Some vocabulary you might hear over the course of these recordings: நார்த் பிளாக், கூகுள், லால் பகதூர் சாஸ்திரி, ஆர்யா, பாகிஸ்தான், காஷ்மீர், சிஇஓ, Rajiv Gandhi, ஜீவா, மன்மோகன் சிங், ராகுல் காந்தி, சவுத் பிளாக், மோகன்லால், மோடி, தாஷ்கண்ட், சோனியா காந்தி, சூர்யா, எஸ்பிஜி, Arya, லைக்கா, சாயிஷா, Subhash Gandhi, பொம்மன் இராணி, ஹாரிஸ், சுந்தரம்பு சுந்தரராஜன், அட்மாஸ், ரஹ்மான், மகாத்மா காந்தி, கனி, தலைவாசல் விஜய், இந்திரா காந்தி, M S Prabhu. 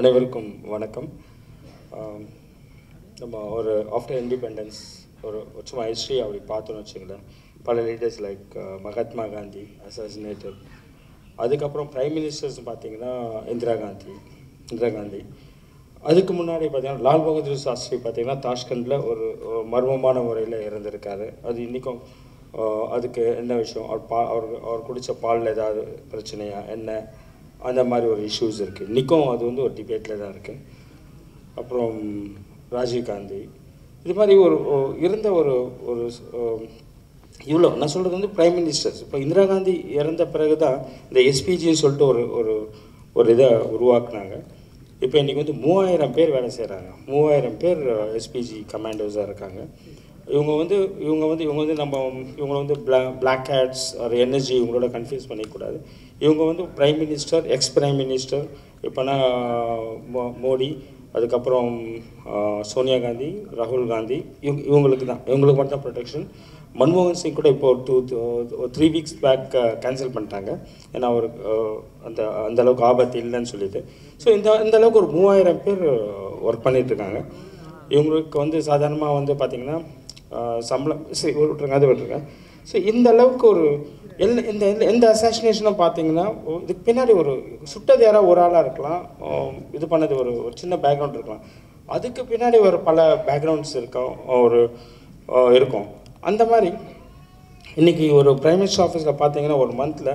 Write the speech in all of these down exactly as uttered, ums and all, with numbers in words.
அனைவருக்கும் வணக்கம். நம்ம ஒரு ஆஃப்டர் இண்டிபெண்டன்ஸ் ஒரு சும்மா ஹிஸ்ட்ரி அப்படி பார்த்தோன்னு வச்சுங்களேன், பல leaders like மகாத்மா காந்தி assassinated, அதுக்கப்புறம் பிரைம் மினிஸ்டர்ஸ் பார்த்தீங்கன்னா இந்திரா காந்தி இந்திரா காந்தி அதுக்கு முன்னாடி பார்த்தீங்கன்னா லால் பகதூர் சாஸ்திரி பார்த்தீங்கன்னா தாஷ்கண்டில் ஒரு மர்மமான முறையில் இருந்திருக்காரு. அது இன்றைக்கும் அதுக்கு என்ன விஷயம், அவர் பா அவர் அவர் குடித்த பாலில் ஏதாவது பிரச்சனையா என்ன, அந்த மாதிரி ஒரு இஷ்யூஸ் இருக்குது. இன்றைக்கும் அது வந்து ஒரு டிபேட்டில் தான் இருக்குது. அப்புறம் ராஜீவ் காந்தி, இது மாதிரி ஒரு இருந்த ஒரு ஒரு இவ்வளோ நான் சொல்கிறது வந்து பிரைம் மினிஸ்டர்ஸ். இப்போ இந்திரா காந்தி இறந்த பிறகு தான் இந்த எஸ்பிஜின்னு சொல்லிட்டு ஒரு ஒரு ஒரு இதை உருவாக்குனாங்க. இப்போ இன்றைக்கி வந்து மூவாயிரம் பேர் வேலை செய்கிறாங்க, மூவாயிரம் பேர் எஸ்பிஜி கமாண்டோஸாக இருக்காங்க. இவங்க வந்து இவங்க வந்து இவங்க வந்து நம்ம இவங்களை வந்து பிளா பிளாக் ஹேட்ஸ் ஒரு எனர்ஜி இவங்களோட கன்ஃபியூஸ் பண்ணிக்கூடாது. இவங்க வந்து prime minister, ex prime minister, இப்போனா மோடி, அதுக்கப்புறம் சோனியா காந்தி, ராகுல் காந்தி, இவங்க இவங்களுக்கு தான் இவங்களுக்கு மட்டும் தான் ப்ரொடெக்ஷன். மன்மோகன் சிங் கூட இப்போது two three weeks back cancel பண்ணிட்டாங்க, ஏன்னா அவர் அந்த அந்தளவுக்கு ஆபத்து இல்லைன்னு சொல்லிட்டு. ஸோ இந்த இந்தளவுக்கு ஒரு மூவாயிரம் பேர் ஒர்க் பண்ணிகிட்ருக்காங்க. இவங்களுக்கு வந்து சாதாரணமாக வந்து பார்த்திங்கன்னா சம்பளம் சரி விட்டுருங்க அது விட்டுருங்க. ஸோ இந்த அளவுக்கு ஒரு எல் இந்த எந்த அசாசினேஷனும் பார்த்தீங்கன்னா இதுக்கு பின்னாடி ஒரு சுட்டது யாராக ஒரு ஆளாக இருக்கலாம், இது பண்ணது ஒரு ஒரு சின்ன பேக்ரவுண்ட் இருக்கலாம், அதுக்கு பின்னாடி ஒரு பல பேக்ரவுண்ட்ஸ் இருக்கும் ஒரு இருக்கும். அந்த மாதிரி இன்றைக்கி ஒரு பிரைம் மினிஸ்டர் ஆஃபீஸில் பார்த்தீங்கன்னா ஒரு மந்தில்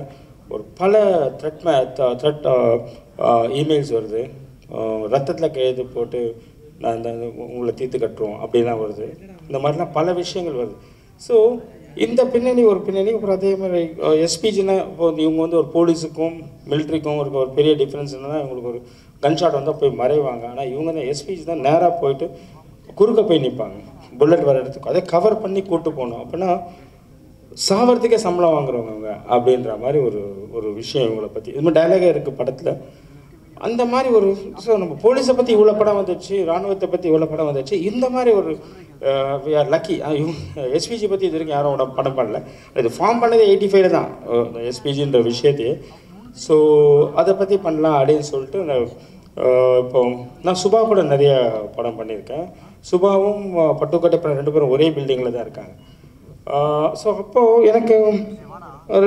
ஒரு பல த்ரெட் மே த்ரெட் இமெயில்ஸ் வருது, ரத்தத்தில் கையெழுத்து போட்டு நான் இந்த உங்களை தீர்த்து கட்டுறோம் அப்படிலாம் வருது, இந்த மாதிரிலாம் பல விஷயங்கள் வருது. ஸோ இந்த பின்னணி ஒரு பின்னணி. அப்புறம் அதே மாதிரி எஸ்பிஜினா இப்போ வந்து இவங்க வந்து ஒரு போலீஸுக்கும் மிலிட்ரிக்கும் ஒரு ஒரு பெரிய டிஃப்ரென்ஸ் என்னன்னா, இவங்களுக்கு ஒரு கன்ஷாட் வந்தால் போய் மறைவாங்க, ஆனால் இவங்க தான் எஸ்பிஜி தான் நேராக போயிட்டு குறுக்க போய் நிற்பாங்க, புல்லட் வர இடத்துக்கு அதை கவர் பண்ணி கூப்பிட்டு போகணும். அப்படின்னா சாவறதுக்கே சம்பளம் வாங்குறவங்க அவங்க அப்படின்ற மாதிரி ஒரு ஒரு விஷயம் இவங்களை பற்றி இது மாதிரி டைலாக இருக்குது படத்தில். அந்த மாதிரி ஒரு ஸோ நம்ம போலீஸை பற்றி இவ்வளோ படம் வந்துடுச்சு, இராணுவத்தை பற்றி இவ்வளோ படம் வந்துடுச்சு, இந்த மாதிரி ஒரு வி ஆர் லக்கி. எஸ்பிஜி பற்றி இது வரைக்கும் யாரும் படம் பண்ணல, இது ஃபார்ம் பண்ணது எயிட்டி ஃபைவ்ல தான் எஸ்பிஜின்ற விஷயத்தையே. ஸோ அதை பற்றி பண்ணலாம் அப்படின்னு சொல்லிட்டு நான் இப்போ நான் சுபா கூட நிறைய படம் பண்ணியிருக்கேன். சுபாவும் பட்டுக்கோட்டை படம் ரெண்டு பேரும் ஒரே பில்டிங்கில் தான் இருக்காங்க. ஸோ அப்போது எனக்கு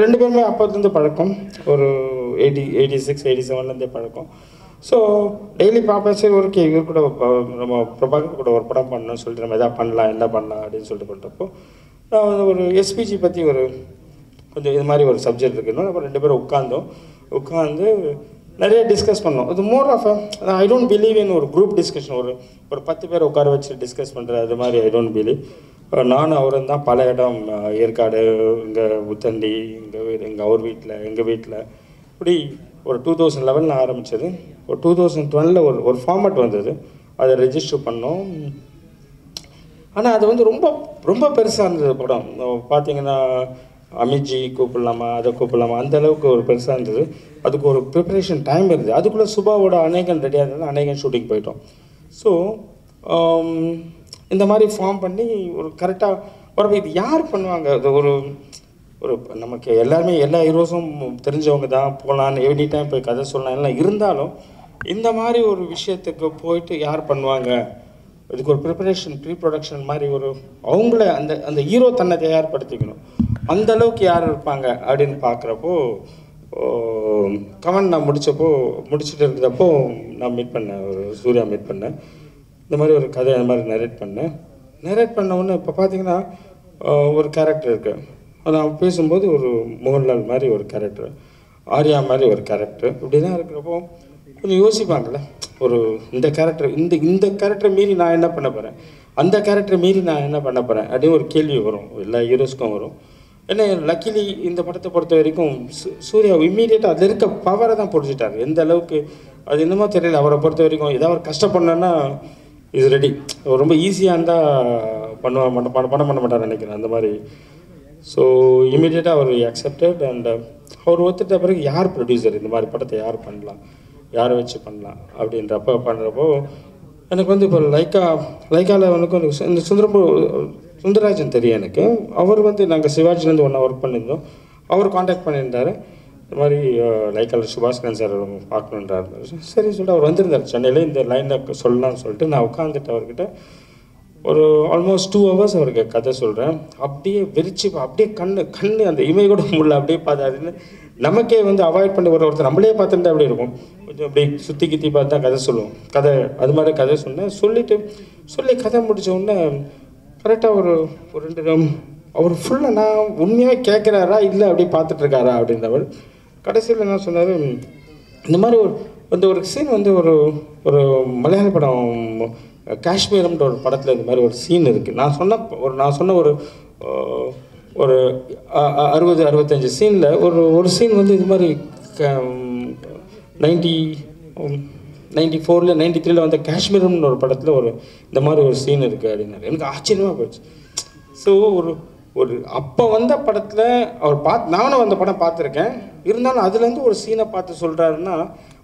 ரெண்டு பேருமே அப்போதுலேருந்து பழக்கம், ஒரு எயிட்டி எயிட்டி சிக்ஸ் எயிட்டி செவன்லேருந்தே பழக்கம். ஸோ டெய்லி பார்ப்பேன், சரி ஓகே இவர் கூட நம்ம பிரபாகர் கூட ஒரு படம் பண்ணணும்னு சொல்லிட்டு நம்ம எதாவது பண்ணலாம் என்ன பண்ணலாம் அப்படின்னு சொல்லிட்டு பண்ணுறப்போ நான் ஒரு எஸ்பிஜி பற்றி ஒரு கொஞ்சம் இது மாதிரி ஒரு சப்ஜெக்ட் இருக்குன்னு நம்ம ரெண்டு பேரும் உட்காந்தோம். உட்காந்து நிறைய டிஸ்கஸ் பண்ணோம். அது more of I don't believe in ஒரு குரூப் டிஸ்கஷன், ஒரு ஒரு பத்து பேர் உட்கார வச்சு டிஸ்கஸ் பண்ணுறது அது மாதிரி ஐ டோன்ட் பிலீவ். நானும் அவரும் தான் பல இடம், ஏற்காடு, இங்கே முத்தண்டி, எங்கள் வீடு, எங்கள் அவர் வீட்டில், எங்கள் வீட்டில், இப்படி ஒரு டூ தௌசண்ட் லெவனில் ஆரம்பித்தது. ஒரு டூ தௌசண்ட் டுவெலில் ஒரு ஒரு ஃபார்மேட் வந்தது, அதை ரெஜிஸ்டர் பண்ணோம். ஆனால் அது வந்து ரொம்ப ரொம்ப பெருசாக இருந்தது படம். பார்த்திங்கன்னா அமித்ஜி கூப்பிடலாமா அதை கூப்பிடலாமா அந்தளவுக்கு ஒரு பெருசாக இருந்தது. அதுக்கு ஒரு ப்ரிப்பரேஷன் டைம் இருந்தது. அதுக்குள்ளே சுபாவோட அநேகன் ரெடியாக இருந்தது, அநேகன் ஷூட்டிங் போயிட்டோம். ஸோ இந்த மாதிரி ஃபார்ம் பண்ணி ஒரு கரெக்டாக ஒரு இது யார் பண்ணுவாங்க, அது ஒரு ஒரு நமக்கு எல்லாருமே எல்லா ஹீரோஸும் தெரிஞ்சவங்க தான் போகலான்னு எனி டைம் போய் கதை சொல்லலாம் எல்லாம் இருந்தாலும், இந்த மாதிரி ஒரு விஷயத்துக்கு போயிட்டு யார் பண்ணுவாங்க, இதுக்கு ஒரு ப்ரிப்பரேஷன் ப்ரீ ப்ரொடக்ஷன் மாதிரி ஒரு அவங்கள அந்த அந்த ஹீரோ தன்னை தயார்படுத்திக்கணும், அந்தளவுக்கு யார் இருப்பாங்க அப்படின்னு பார்க்குறப்போ கமெண்ட் நான் முடித்தப்போ முடிச்சுட்டு இருக்கிறப்போ நான் மீட் பண்ணேன், ஒரு சூர்யா மீட் பண்ணேன். இந்த மாதிரி ஒரு கதை அந்த மாதிரி நரேட் பண்ணேன். நரேட் பண்ணவுன்னு இப்போ பார்த்திங்கன்னா ஒரு கேரக்டர் இருக்குது, நான் பேசும்போது ஒரு மோகன்லால் மாதிரி ஒரு கேரக்டர், ஆர்யா மாதிரி ஒரு கேரக்டர், இப்படிலாம் இருக்கிறப்போ கொஞ்சம் யோசிப்பாங்களே ஒரு இந்த கேரக்டர் இந்த இந்த கேரக்டரை மீறி நான் என்ன பண்ண போகிறேன், அந்த கேரக்டரை மீறி நான் என்ன பண்ண போகிறேன் அப்படின்னு ஒரு கேள்வி வரும், எல்லா ஹீரோஸ்க்கும் வரும். ஏன்னா லக்கிலி இந்த படத்தை பொறுத்த வரைக்கும் சூர்யா இம்மீடியட்டாக அதில் இருக்க பவரை தான் பிடிச்சிட்டாரு. எந்த அளவுக்கு அது என்னமோ தெரியல, அவரை பொறுத்த வரைக்கும் ஏதாவது ஒரு கஷ்டப்படணுன்னா இது ரெடி, ரொம்ப ஈஸியாக இருந்தால் பண்ணுவாங்க மாட்டேன் பண்ண பண்ண பண்ண மாட்டார் நினைக்கிறேன் அந்த மாதிரி. ஸோ இமீடியட்டாக அவர் அக்செப்டட் அண்ட் அவர் ஒத்துட்ட பிறகு யார் ப்ரொடியூசர், இந்த மாதிரி படத்தை யார் பண்ணலாம் யாரை வச்சு பண்ணலாம் அப்படின்றப்ப பண்ணுறப்போ எனக்கு வந்து இப்போ லைக்கா லைக்காவில் எனக்கு இந்த சுந்தரம்பு சுந்தரராஜன் தெரியும் எனக்கு, அவர் வந்து நாங்கள் சிவாஜிலேருந்து ஒன்றா ஒர்க் பண்ணியிருந்தோம், அவர் காண்டாக்ட் பண்ணியிருந்தார். like Subhash Gandhi sir, sir, he said, I was in the line of Solna, almost two hours, I was told that he was very cheap, he கடைசில என்ன சொன்னாரு இந்த மாதிரி ஒரு ஒரு சீன் வந்து ஒரு ஒரு மலையாள படம் காஷ்மீர்ன்ற ஒரு படத்துல இந்த மாதிரி ஒரு சீன் இருக்கு நான் சொன்ன ஒரு நான் சொன்ன ஒரு ஒரு sixty sixty-five சீன்ல ஒரு ஒரு சீன் வந்து இந்த மாதிரி ninety ninety-four ல ninety-three ல வந்த காஷ்மீர்ன்ற ஒரு படத்துல ஒரு இந்த மாதிரி ஒரு சீன் இருக்கு அப்படினாரு எனக்கு ஆச்சரியமா போச்சு சோ ஒரு ஒரு அப்ப வந்த படத்துல அவர் பாத்து நானும் அந்த படம் பாத்துர்க்கேன் இருந்தாலும் அதுல இருந்து ஒரு சீனை பார்த்து சொல்றாருன்னா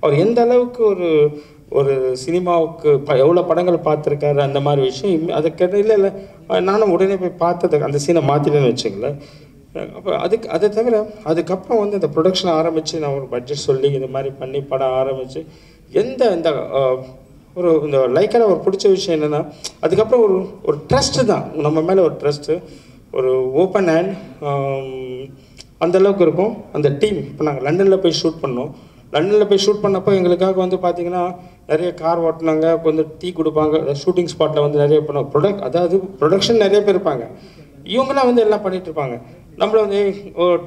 அவர் எந்த அளவுக்கு ஒரு ஒரு சினிமாவுக்கு எவ்வளவு படங்கள் பாத்துர்க்காரு அந்த மாதிரி விஷயம் அது கேட்டையில இல்ல நானும் உடனே போய் பார்த்தது அந்த சீனை மாத்திட்டேன்னு வெச்சீங்களா அப்ப அதுக்கு அத தவிர அதுக்கு அப்புறம் வந்து அந்த ப்ரொடக்ஷன் ஆரம்பிச்சு நான் ஒரு பட்ஜெட் சொல்லி இந்த மாதிரி பண்ணி படம் ஆரம்பிச்சு எந்த அந்த ஒரு இந்த லைக்கல ஒரு பிடிச்ச விஷயம் என்னன்னா அதுக்கு அப்புறம் ஒரு ஒரு ட்ரஸ்ட் தான் நம்ம மேல ஒரு ட்ரஸ்ட் ஒரு ஓபன் ஹேண்ட் அந்த அளவுக்கு இருக்கும் அந்த டீம் இப்ப நாங்க லண்டன்ல போய் ஷூட் பண்ணோம் லண்டன்ல போய் ஷூட் பண்ணப்ப எங்களுக்காக வந்து பாத்தீங்கன்னா நிறைய கார் ஓட்டுனாங்க கொஞ்சம் டீ குடிபாங்க ஷூட்டிங் ஸ்பாட்ல வந்து நிறைய பண்ணோம் ப்ராடக்ட் அதாவது ப்ரொடக்ஷன் நிறைய பேர் இருப்பாங்க இவங்கள வந்து எல்லாம் பண்ணிட்டு இருப்பாங்க நம்மள வந்து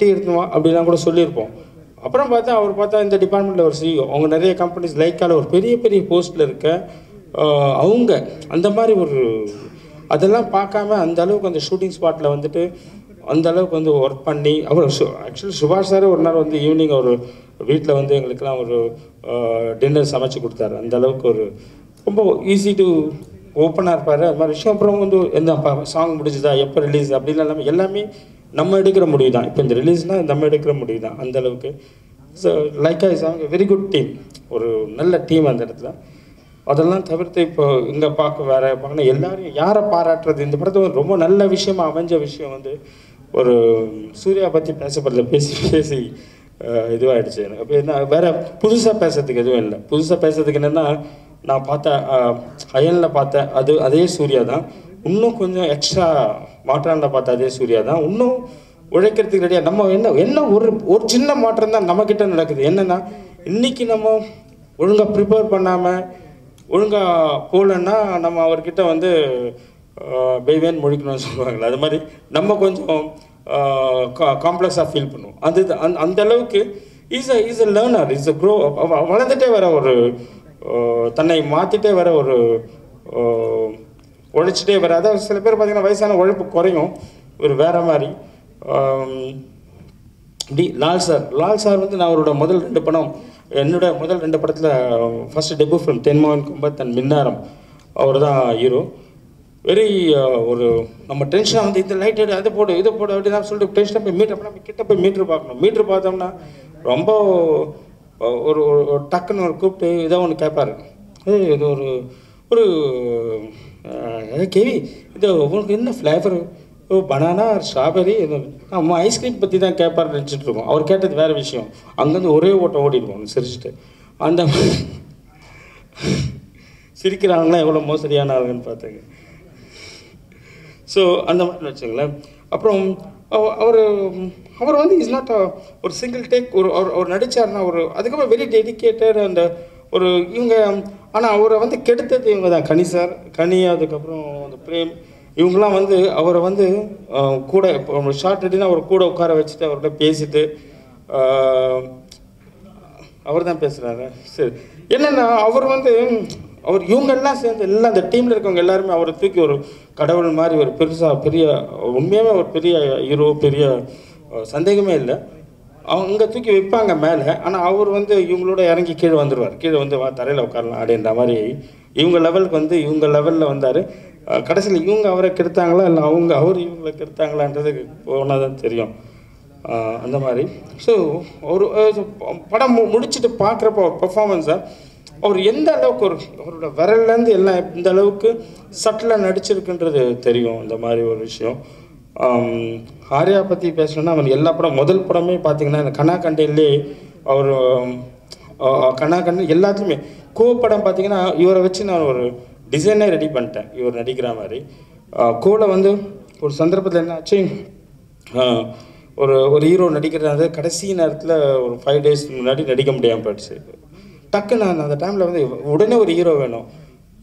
டீ எடுத்துமா அப்படினா கூட சொல்லி இருப்போம் அப்புறம் பார்த்தா அவர் பார்த்தா இந்த டிபார்ட்மென்ட்ல ஒரு சிஇஓ அவங்க நிறைய கம்பெனிஸ் லைக்கால ஒரு பெரிய பெரிய போஸ்ட்ல இருக்க அவங்க அந்த மாதிரி ஒரு அதெல்லாம் பார்க்காம அந்த அளவுக்கு அந்த ஷூட்டிங் ஸ்பாட்ல வந்துட்டு அந்த அளவுக்கு வந்து வர்க் பண்ணி அவர் एक्चुअली சுபாஷ் சார் ஒரு நாள் வந்து ஈவினிங் ஒரு வீட்ல வந்து எங்களுக்குலாம் ஒரு டின்னர் சமைச்சு கொடுத்தாரு அந்த அளவுக்கு ஒரு ரொம்ப ஈஸி டு ஓபனா இருப்பாரு அந்த விஷயம் அப்புறம் வந்து என்ன சாங் முடிஞ்சதா எப்ப ரிலீஸ் அப்படில எல்லாமே எல்லாமே நம்ம எடுக்கிற முடிவு தான் இப்போ இந்த ரிலீஸ்னா நம்ம எடுக்கிற முடிவு தான் அந்த அளவுக்கு so like I sang very good team ஒரு நல்ல டீம் அந்த இடத்துல அதெல்லாம் தவிர்த்து இப்போ இந்த பாக்கு வேற பாக்கنا எல்லாரும் யாரை பாராட்றது இந்த படத்துல ரொம்ப நல்ல விஷயம் அமைஞ்ச விஷயம் வந்து ஒரு சூர்யா பத்தி பேசப்படல பேசி பேசி இது ஆயிடுச்சு அப்ப என்ன வேற புதுசா பேசிறதுக்கு எதுவும் இல்ல புதுசா பேசிறதுக்கு என்னன்னா நான் பார்த்த அயல்ல பார்த்த அது அதே சூர்யா தான் இன்னும் கொஞ்சம் எக்ஸ்ட்ரா மாற்றண்ட பார்த்த அதே சூர்யா தான் இன்னும் உழைக்கிறதுக்கு ரெடியா நம்ம என்ன என்ன ஒரு ஒரு சின்ன மாற்றம் தான் நம்ம கிட்ட நடக்குது என்னன்னா இன்னைக்கு நம்ம ஒழுங்கா ப்ரிப்பேர் பண்ணாம ஒழுங்கா போலன்னா நம்ம அவர்கிட்ட வந்து பேவேன் முழிக்கணும்னு சொல்வாங்க அது மாதிரி நம்ம கொஞ்சம் காம்ப்ளெக்ஸா ஃபீல் பண்ணுவோம் அது அந்த அளவுக்கு is a is a learner is a grow வளர்ந்துட்டே வர ஒரு தன்னை மாத்திட்டே வர ஒரு உழைச்சிட்டே வர அதாவது சில பேர் பார்த்தீங்கன்னா வயசான உழைப்பு குறையும் ஒரு வேற மாதிரி டி லால் சார் லால் சார் வந்து நான் அவரோட முதல் ரெண்டு படம் என்னோட முதல் ரெண்டு படத்துல first debut film தென்மான் கும்பத் and மின்னாரம் அவர்தான் ஹீரோ வெரி ஒரு நம்ம டென்ஷனா வந்து இந்த லைட் எடு அது போடு இது போடு அப்படி நான் சொல்லிட்டு டென்ஷனா போய் மீட்டர் பண்ணா கிட்ட போய் மீட்டர் பார்க்கணும் மீட்டர் பார்த்தோம்னா ரொம்ப ஒரு டக்குன்னு ஒரு கூப்பிட்டு இத ஒன்னு கேட்பாரு ஏய் இது ஒரு ஒரு கேவி இது உங்களுக்கு என்ன ஃப்ளேவர் ஓ பனானா ஸ்ட்ராபெரி நம்ம ஐஸ்கிரீம் பத்தி தான் கேட்பார் நினைச்சிட்டு இருக்கோம் அவர் கேட்டது வேற விஷயம் அங்கேருந்து ஒரே ஓட்டம் ஓடிடுவோம் சிரிச்சுட்டு அந்த சிரிக்கிறாங்களா எவ்வளோ மோசடியான ஆளுன்னு பார்த்தாங்க ஸோ அந்த மட்டும் வச்சுங்களேன் அப்புறம் அவர் அவர் வந்து இஸ் நாட் ஒரு சிங்கிள் டேக் ஒரு அவர் நடிச்சாருன்னா ஒரு அதுக்கப்புறம் வெரி டெடிக்கேட்டட் அந்த ஒரு இவங்க ஆனால் அவரை வந்து கெடுத்தது இவங்க தான் கனி சார் கனி அதுக்கப்புறம் அந்த பிரேம் இவங்கலாம் வந்து அவரை வந்து கூட ஷார்ட் எடுத்துனா அவர் கூட உட்கார வச்சிட்டு அவரோட பேசிட்டு அவர் தான் பேசுறாரு சரி என்னன்னா அவர் வந்து அவர் இவங்க எல்லாம் சேர்ந்து எல்லாம் அந்த டீம்ல இருக்கவங்க எல்லாரும் அவரை தூக்கி ஒரு கடவுள் மாதிரி ஒரு பெருசா பெரிய உண்மையாவே ஒரு பெரிய ஹீரோ பெரிய சந்தேகமே இல்லை அவங்க தூக்கி வைப்பாங்க மேல ஆனா அவர் வந்து இவங்களோட இறங்கி கீழே வந்துருவார் கீழே வந்து தரையில உட்காரலாம் அப்படின்ற மாதிரி இவங்க லெவலுக்கு வந்து இவங்க லெவல்ல வந்தாரு கடைசியில் இவங்க அவரை கெடுத்தாங்களா இல்லை அவங்க அவர் இவங்களை கெடுத்தாங்களான்றது போனால் தான் தெரியும் அந்த மாதிரி ஸோ ஒரு படம் முடிச்சுட்டு பார்க்குறப்போ அவர் பெர்ஃபார்மன்ஸை அவர் எந்த அளவுக்கு ஒரு அவரோட விரல்லேருந்து எல்லாம் இந்த அளவுக்கு சட்டிலாக நடிச்சிருக்குன்றது தெரியும் அந்த மாதிரி ஒரு விஷயம் Arya பத்தி பேசணும்னா அவர் எல்லா படம் முதல் படமே பாத்தீங்கன்னா அந்த கனாகண்டேலே அவர் கனாகண்ட எல்லாத்துமே கோ படம் பாத்தீங்கன்னா இவரை வச்சு நான் ஒரு டிசைனை ரெடி பண்ணிட்டேன் இவர் நடிக்கிற மாதிரி கோல வந்து ஒரு சந்தர்ப்பத்துல என்ன ஆச்சு ஒரு ஒரு ஹீரோ நடிக்கிறது கடைசி நேரத்துல ஒரு five days முன்னாடி நடிக்க முடியாம போச்சு டக்கு நான் அந்த டைம்ல வந்து உடனே ஒரு ஹீரோ வேணும்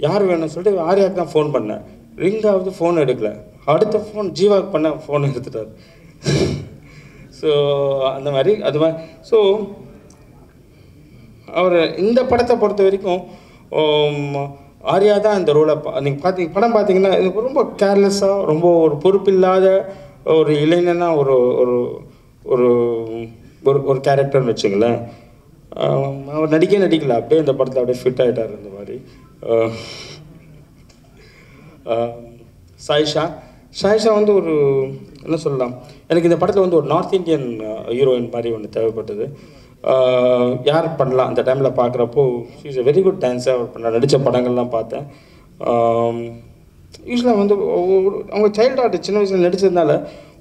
யார் வேணும்னு சொல்லிட்டு ஆரியாக்கு நான் ஃபோன் பண்ணேன் ரிங் ஆவது ஃபோன் எடுக்கல அடுத்த ஃபோன் ஜீவாக்கு பண்ண ஃபோன் எடுத்துட்டார் சோ அந்த மாதிரி அது சோ அவர் இந்த படத்தை பொறுத்த வரைக்கும் ஆரியா தான் அந்த ரோல நீங்க பாத்தீங்க படம் பாத்தீங்கன்னா இது ரொம்ப கேர்லெஸா ரொம்ப ஒரு பொறுப்பில்லாத ஒரு இளைஞனா ஒரு ஒரு ஒரு ஒரு கரெக்டர் வெச்சீங்களா அவர் நடிக்க நடிக்கல அப்படியே இந்த படத்துல அப்படியே ஃபிட் ஆயிட்டார் அந்த மாதிரி சாயிஷா சாயிஷா வந்து ஒரு என்ன சொல்லலாம் எனக்கு இந்த படத்துல வந்து ஒரு நார்த் இந்தியன் ஹீரோயின் மாதிரி வந்து தேவைப்பட்டது யார் பண்ணலாம் அந்த டைம்ல பார்க்கறப்போ she is a very good dancer அவர் பண்ண நடிச்ச படங்கள்லாம் பார்த்தேன் usually வந்து அவங்க child art சின்ன வயசுல நடிச்சதனால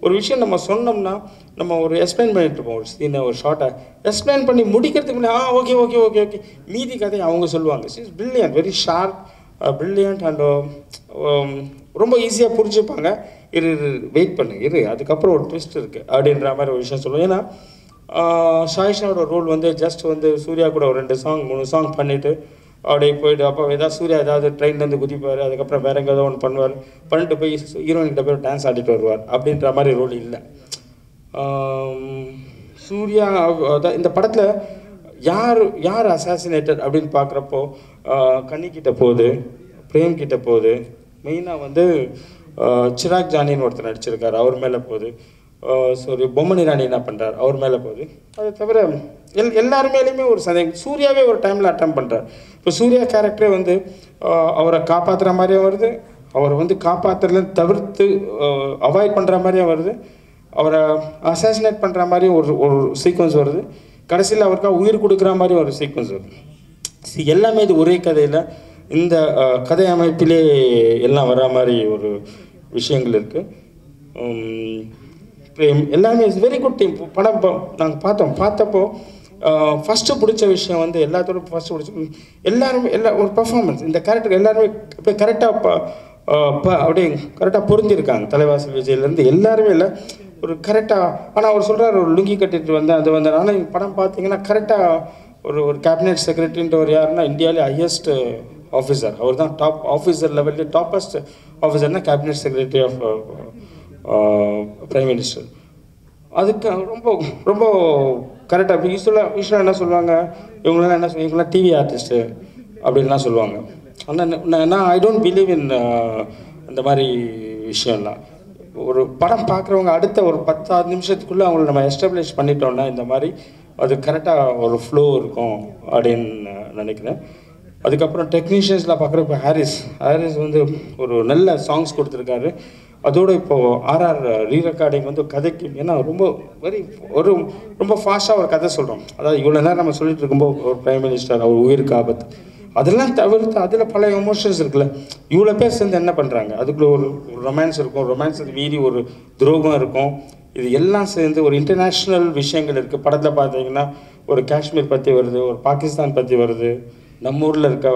ஒரு விஷயம் நம்ம சொன்னோம்னா நம்ம ஒரு एक्सप्लेन பண்ணிட்டு இருப்போம் ஒரு சீனை ஒரு ஷார்ட்டா एक्सप्लेन பண்ணி முடிக்கிறதுக்கு முன்ன ஆ ஓகே ஓகே ஓகே ஓகே மீதி கதை அவங்க சொல்வாங்க she is brilliant very sharp brilliant and ரொம்ப ஈஸியா புரிஞ்சுப்பாங்க இரு வெயிட் பண்ணுங்க இரு அதுக்கு அப்புறம் ஒரு ட்விஸ்ட் இருக்கு அப்படின்ற மாதிரி ஒரு விஷயம் சொல்லுவேன் ஏனா சாயிஷாவோட ரோல் வந்து ஜஸ்ட் வந்து சூர்யா கூட ஒரு ரெண்டு சாங் மூணு சாங் பண்ணிட்டு அப்படியே போய்ட்டு அப்போ ஏதா சூர்யா ஏதாவது ட்ரெயின்ல இருந்து குதிப்பாரு அதுக்கப்புறம் வேற எங்கேயாவது ஒன்று பண்ணுவார் பண்ணிட்டு போய் ஹீரோயின்கிட்ட போய் டான்ஸ் ஆடிட்டு வருவார் அப்படின்ற மாதிரி ரோல் இல்லை சூர்யா இந்த படத்துல யார் யார் அசாசினேட்டட் அப்படின்னு பார்க்குறப்போ கன்னிக்கிட்ட போகுது பிரேம் கிட்ட போகுது மெயினாக வந்து சிராக் ஜானின்னு ஒருத்தர் நடிச்சிருக்காரு அவர் மேலே போகுது சூரிய பொம்மன் இராணி என்ன பண்ணுறார் அவர் மேலே போகுது அது தவிர எல் எல்லாரு மேலேயுமே ஒரு சந்தேகம் சூர்யாவே ஒரு டைமில் அட்டம் பண்ணுறார் இப்போ சூர்யா கேரக்டரே வந்து அவரை காப்பாற்றுற மாதிரியும் வருது அவரை வந்து காப்பாற்றுறதுல தவிர்த்து அவாய்ட் பண்ணுற மாதிரியும் வருது அவரை அசாசினேட் பண்ணுற மாதிரியும் ஒரு ஒரு சீக்வன்ஸ் வருது கடைசியில் அவருக்காக உயிர் கொடுக்குற மாதிரி ஒரு சீக்வன்ஸ் வருது எல்லாமே இது ஒரே கதையில் இந்த கதை அமைப்பிலே எல்லாம் வர மாதிரி ஒரு விஷயங்கள் இருக்கு எல்லாமே வெரி குட் டீம் படம் நாங்கள் பார்த்தோம் பார்த்தப்போ ஃபஸ்ட்டு பிடிச்ச விஷயம் வந்து எல்லாத்தோட ஃபஸ்ட்டு பிடிச்ச எல்லாருமே எல்லா ஒரு பர்ஃபார்மன்ஸ் இந்த கேரக்டர் எல்லாருமே இப்போ கரெக்டாக அப்படியே கரெக்டாக புரிஞ்சிருக்காங்க தலைவாசல் விஜயிலேருந்து எல்லாருமே இல்லை ஒரு கரெக்டாக ஆனால் அவர் சொல்கிறார் ஒரு லுங்கி கட்டிட்டு வந்தேன் அது வந்தேன் ஆனால் படம் பார்த்தீங்கன்னா கரெக்டாக ஒரு ஒரு கேபினெட் செக்ரட்டரின்ற ஒரு யாருன்னா இந்தியாவிலே ஹையஸ்ட் ஆஃபீஸர் அவர் தான் டாப் ஆஃபீஸர் லெவலில் டாப்பஸ்ட் ஆஃபீஸர்னா cabinet secretary of prime minister அதுக்கு ரொம்ப ரொம்ப கரெக்டாக அப்படி யூஸ்வலாக யூஸ்வலாக என்ன சொல்லுவாங்க இவங்களாம் என்ன சொல்லுவாங்க இவங்களாம் டிவி ஆர்டிஸ்ட்டு அப்படின்லாம் சொல்லுவாங்க ஆனால் நான் ஐ டோன்ட் பிலீவ் இன் இந்த மாதிரி விஷயம்லாம் ஒரு படம் பார்க்குறவங்க அடுத்த ஒரு பத்தாறு நிமிஷத்துக்குள்ளே அவங்கள நம்ம எஸ்டாப்ளிஷ் பண்ணிட்டோம்னா இந்த மாதிரி அது கரெக்டாக ஒரு ஃப்ளோ இருக்கும் அப்படின்னு நினைக்கிறேன் அதுக்கப்புறம் டெக்னீஷியன்ஸில் பார்க்குறப்ப ஹாரிஸ் ஹாரிஸ் வந்து ஒரு நல்ல சாங்ஸ் கொடுத்துருக்காரு அதோடு இப்போது ஆர்ஆர் ரீ ரெக்கார்டிங் வந்து கதைக்கு ஏன்னா ரொம்ப வெரி ஒரு ரொம்ப ஃபாஸ்ட்டாக ஒரு கதை சொல்கிறோம் அதாவது இவ்வளோ நேரம் நம்ம சொல்லிட்டு இருக்கும்போது ஒரு பிரைம் மினிஸ்டர் அவர் உயிருக்கு ஆபத்து அதெல்லாம் தவிர்த்து அதில் பல எமோஷன்ஸ் இருக்குல்ல இவ்வளோ பேர் சேர்ந்து என்ன பண்ணுறாங்க அதுக்குள்ளே ஒரு ரொமான்ஸ் இருக்கும் ரொமான்ஸ் மீறி ஒரு துரோகம் இருக்கும் இது எல்லாம் சேர்ந்து ஒரு இன்டர்நேஷ்னல் விஷயங்கள் இருக்குது படத்தில் பார்த்தீங்கன்னா ஒரு காஷ்மீர் பற்றி வருது ஒரு பாகிஸ்தான் பற்றி வருது நம்ம ஊரில் இருக்க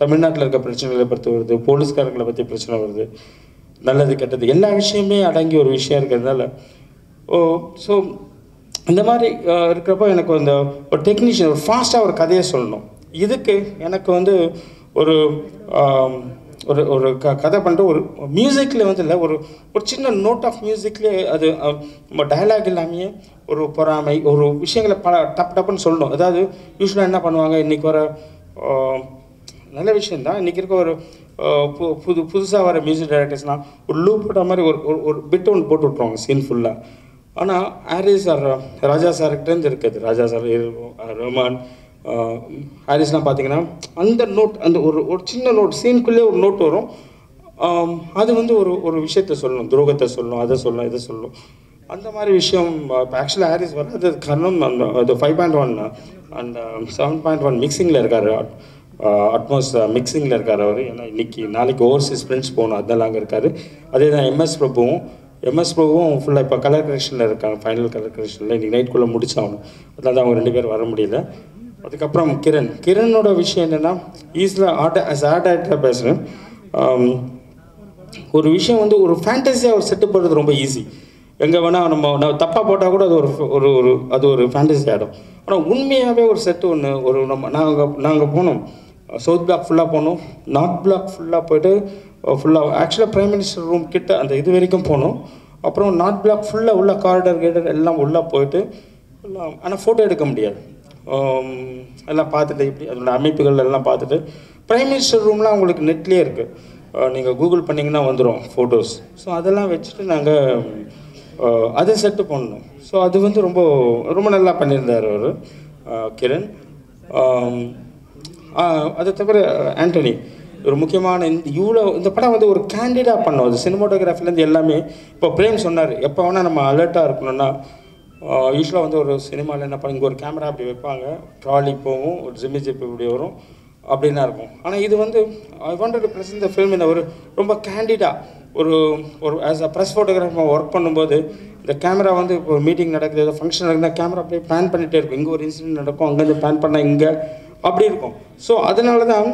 தமிழ்நாட்டில் இருக்க பிரச்சனைகளை பற்றி வருது போலீஸ்காரங்களை பற்றி பிரச்சனை வருது நல்லது கெட்டது எல்லா விஷயமே அடங்கி ஒரு விஷயம் இருக்கிறதுனால ஓ ஸோ இந்த மாதிரி இருக்கிறப்போ எனக்கு அந்த ஒரு டெக்னீஷியன் ஒரு ஃபாஸ்ட்டாக ஒரு கதையை சொல்லணும் இதுக்கு எனக்கு வந்து ஒரு ஒரு ஒரு க கதை பண்ணுற ஒரு மியூசிக்கில் வந்து இல்லை ஒரு ஒரு சின்ன நோட் ஆஃப் மியூசிக்லேயே அது நம்ம டயலாக் இல்லாமையே ஒரு பொறாமை ஒரு விஷயங்களை பல டப் டப்புன்னு சொல்லணும் அதாவது யூஸ்வலாக என்ன பண்ணுவாங்க இன்றைக்கி வர நல்ல விஷயந்தான் இன்றைக்கி இருக்க ஒரு புது புதுசாக வர மியூசிக் டைரக்டர்ஸ்னால் ஒரு லூப் போட்ட மாதிரி ஒரு ஒரு பிட் ஒன்று போட்டு விட்ருவாங்க சீன் ஃபுல்லாக ஆனால் ஹாரிஸ் சார் ராஜா சார்கிட்டேருந்து இருக்குது ராஜா சார் ரஹ்மான் ஹாரிஸ்லாம் பார்த்தீங்கன்னா அந்த நோட் அந்த ஒரு ஒரு சின்ன நோட் சீனுக்குள்ளே ஒரு நோட் வரும் அது வந்து ஒரு ஒரு விஷயத்த சொல்லணும் துரோகத்தை சொல்லணும் அதை சொல்லணும் இதை சொல்லணும் அந்த மாதிரி விஷயம் இப்போ ஆக்சுவலாக ஹாரிஸ் வராது காரணம் அந்த அது ஃபைவ் பாயிண்ட் ஒன் அந்த செவன் பாயிண்ட் ஒன் மிக்சிங்கில் இருக்கார் அட்மாஸ் மிக்சிங்கில் இருக்கார் அவர் ஏன்னா இன்னைக்கு நாளைக்கு ஓவர்சீஸ் ஃப்ரெண்ட்ஸ் போகணும் அதெல்லாம் அங்கே இருக்கார் அதே தான் எம்எஸ் பிரபுவும் M S Prabhu full like color correction final color correction like night kulla mudichaavum adha avanga rendu per varamudiyala adukapram kiran kiran oda vishayam enna isla art as art director pesren ஒரு விஷயம் வந்து ஒரு ஃபேண்டஸியா ஒரு set பண்றது ரொம்ப easy எங்க வேணா நம்ம தப்பா போட்டா கூட அது ஒரு ஒரு அது ஒரு ஃபேண்டஸி ஆடும் ஆனா உண்மையாவே ஒரு செட் ஒன்னு ஒரு நம்ம நாங்க நாங்க போனும் சவுத் பிளாக் ஃபுல்லா போனும் நார்த் பிளாக் ஃபுல்லா போய்ட்டு ஃபுல்லா एक्चुअली பிரைம் मिनिस्टर ரூம் கிட்ட அந்த இது வரைக்கும் போனும் அப்புறம் நார்த் பிளாக் ஃபுல்லா உள்ள காரிடர் கேடர் எல்லாம் உள்ள போய்ட்டு ஆனா போட்டோ எடுக்க முடியாது எல்லாம் பார்த்துட்டு இப்படி அந்த அமைப்புகள் எல்லாம் பார்த்துட்டு பிரைம் मिनिस्टर ரூம்ல உங்களுக்கு நெட்லயே இருக்கு நீங்க கூகுள் பண்ணீங்கன்னா வந்துரும் போட்டோஸ் சோ அதெல்லாம் வெச்சிட்டு நாங்க அது செட் பண்ணோம் சோ அது வந்து ரொம்ப ரொம்ப நல்லா பண்ணிருந்தாரு அவரு கிரண் அது தவிர ஆண்டனி ஒரு முக்கியமான இந்த படம் வந்து ஒரு கேண்டிடா பண்ணோம் அது சினிமாட்டோகிராஃபில இருந்து எல்லாமே இப்ப பிரேம் சொன்னாரு எப்பவனா நம்ம அலர்ட்டா இருக்கணும்னா யூசுவலா வந்து ஒரு சினிமால என்ன பண்ண ஒரு கேமரா அப்படி வைப்பாங்க ட்ராலி போவும் ஒரு ஜிம்மி ஜிப் இப்படி வரும் அப்படினா இருக்கும் ஆனா இது வந்து I wanted to present the film in a ரொம்ப கேண்டிடா ஒரு ஒரு as a press photographer work பண்ணும்போது இந்த கேமரா வந்து ஒரு மீட்டிங் நடக்குது ஏதோ ஃபங்க்ஷன் நடக்குதுன்னா கேமரா அப்படியே pan பண்ணிட்டே இருக்கும் இங்க ஒரு இன்சிடென்ட் நடக்கும் அங்க இருந்து pan பண்ணா இங்க அப்படி இருக்கும் சோ அதனால தான்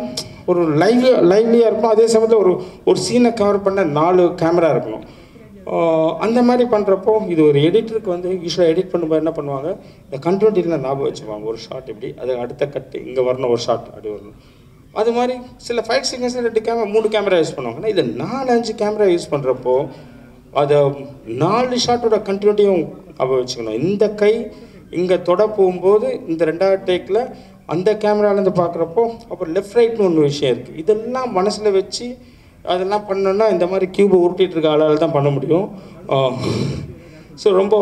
ஒரு லைவ் லைவ்லியா இருக்கும் அதே சமயத்துல ஒரு ஒரு சீனை கவர் பண்ண நாலு கேமரா இருக்கும் அந்த மாதிரி பண்றப்போ இது ஒரு எடிட்டருக்கு வந்து யூசுவலா எடிட் பண்ணும்போது என்ன பண்ணுவாங்க இந்த கண்டென்ட் இல்ல ஞாபகம் வச்சுவாங்க ஒரு ஷாட் இப்படி அது அடுத்த கட் இங்க வரணும் ஒரு ஷாட் அப்படி வரணும் அது மாதிரி சில ஃபைட் சீக்வென்ஸ்ல ரெண்டு கேமரா மூணு கேமரா யூஸ் பண்ணுவாங்க இல்ல நாலு அஞ்சு கேமரா யூஸ் பண்றப்போ அது நாலு ஷாட்டோட கண்டென்ட்டையும் ஞாபகம் வச்சுக்கணும் இந்த கை இங்க தொட போகும்போது இந்த ரெண்டாவது டேக்ல அந்த கேமரால இருந்து பார்க்கறப்போ அப்புறம் லெஃப்ட் ரைட்னு ஒரு விஷயம் இருக்கு இதெல்லாம் மனசுல வச்சு அதெல்லாம் பண்ணனும்னா இந்த மாதிரி கியூப் உருட்டிட்டு இருக்க ஆளால தான் பண்ண முடியும் சோ ரொம்ப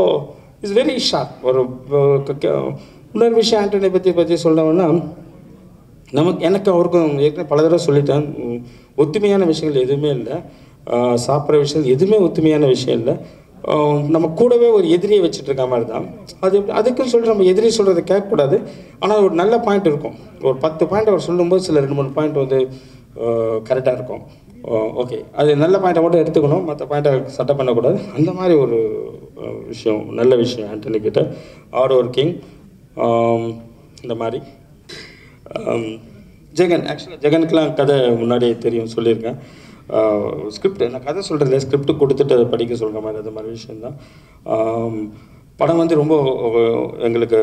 இஸ் வெரி ஷார்ப் ஒரு இன்னொரு விஷயம் ஆண்டனி பத்தி பத்தி சொல்லணும்னா நமக்கு எனக்கு அவருக்கும் ஏற்கனவே பல தடவை சொல்லிட்டேன் ஒத்துமையான விஷயங்கள் எதுவுமே இல்லை சாப்பிட்ற விஷயம் எதுவுமே ஒத்துமையான விஷயம் இல்லை நம்ம கூடவே ஒரு எதிரியை வச்சுட்டு இருக்க மாதிரி தான் அது அதுக்குன்னு சொல்லிட்டு நம்ம எதிரி சொல்றதை கேட்கக்கூடாது ஆனால் ஒரு நல்ல பாயிண்ட் இருக்கும் ஒரு பத்து பாயிண்ட் அவர் சொல்லும்போது சில ரெண்டு மூணு பாயிண்ட் வந்து கரெக்டாக இருக்கும் ஓகே அது நல்ல பாயிண்டை மட்டும் எடுத்துக்கணும் மற்ற பாயிண்டை சட்டை பண்ணக்கூடாது அந்த மாதிரி ஒரு விஷயம் நல்ல விஷயம் ஆண்டனி கிட்ட ஆர் ஒர்க்கிங் இந்த மாதிரி ஜெகன் ஆக்சுவலாக ஜெகனுக்குலாம் கதை முன்னாடியே தெரியும் சொல்லியிருக்கேன் ஸ்கிரிப்ட் நான் கதை சொல்கிறதில்ல ஸ்கிரிப்ட் கொடுத்துட்டு அதை படிக்க சொல்கிற மாதிரி அது மாதிரி விஷயந்தான் படம் வந்து ரொம்ப எங்களுக்கு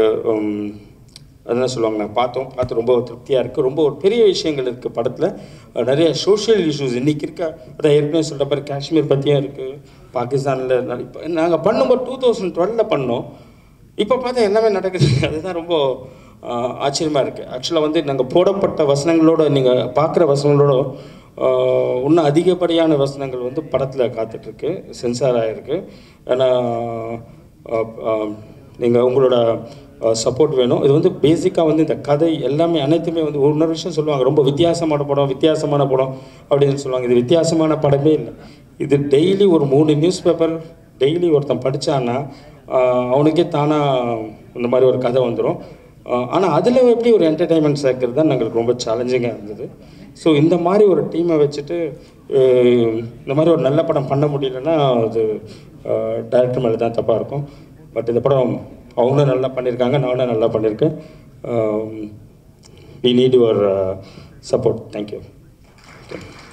அதெல்லாம் சொல்லுவாங்க நான் பார்த்தோம் பார்த்து ரொம்ப திருப்தியாக இருக்குது ரொம்ப ஒரு பெரிய விஷயங்கள் இருக்குது படத்தில் நிறைய சோஷியல் இஷ்யூஸ் இன்றைக்கி இருக்க அதான் ஏற்கனவே சொல்கிற மாதிரி காஷ்மீர் பற்றியும் இருக்குது பாகிஸ்தானில் இப்போ நாங்கள் பண்ணும்போது டூ தௌசண்ட் டுவெலில் பண்ணோம் இப்போ பார்த்தா எல்லாமே நடக்குது அதுதான் ரொம்ப ஆச்சரியமாக இருக்குது ஆக்சுவலாக வந்து நாங்கள் போடப்பட்ட வசனங்களோட நீங்கள் பார்க்குற வசனங்களோட இன்னும் அதிகப்படியான வசனங்கள் வந்து படத்தில் காத்துட்ருக்கு சென்சார் ஆகிருக்கு ஏன்னா நீங்கள் உங்களோட சப்போர்ட் வேணும் இது வந்து பேசிக்காக வந்து இந்த கதை எல்லாமே அனைத்துமே வந்து ஒவ்வொரு விஷயம் சொல்லுவாங்க ரொம்ப வித்தியாசமான படம் வித்தியாசமான படம் அப்படின்னு சொல்லுவாங்க இது வித்தியாசமான படமே இல்லை இது டெய்லி ஒரு மூணு நியூஸ் பேப்பர் டெய்லி ஒருத்தன் படித்தான்னா அவனுக்கே தானாக இந்த மாதிரி ஒரு கதை வந்துடும் ஆனால் அதில் எப்படி ஒரு என்டர்டைன்மெண்ட் சேர்க்கறது தான் எங்களுக்கு ரொம்ப சேலஞ்சிங்காக இருந்தது ஸோ இந்த மாதிரி ஒரு டீமை வச்சுட்டு இந்த மாதிரி ஒரு நல்ல படம் பண்ண முடியலன்னா அது டைரக்டர் மேலே தான் தப்பாக இருக்கும் பட் இந்த படம் அவங்களும் நல்லா பண்ணியிருக்காங்க நானும் நல்லா பண்ணியிருக்கேன் we need your support thank you